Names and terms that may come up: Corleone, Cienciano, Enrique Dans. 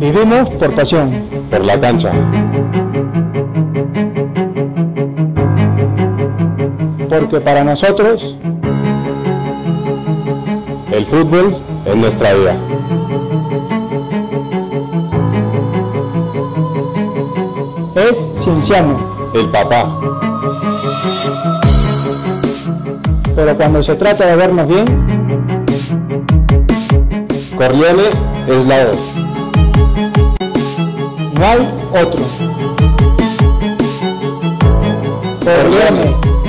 Vivimos por pasión, por la cancha, porque para nosotros el fútbol es nuestra vida. Es Cienciano, el papá. Pero cuando se trata de vernos bien, Corleone es la voz. No hay otro. Corleone.